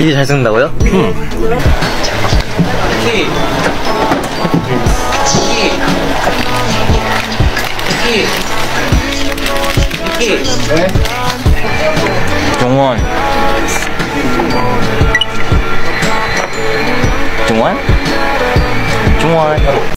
이게 잘 섞는다고요? 응. 정원. 정원? 정원.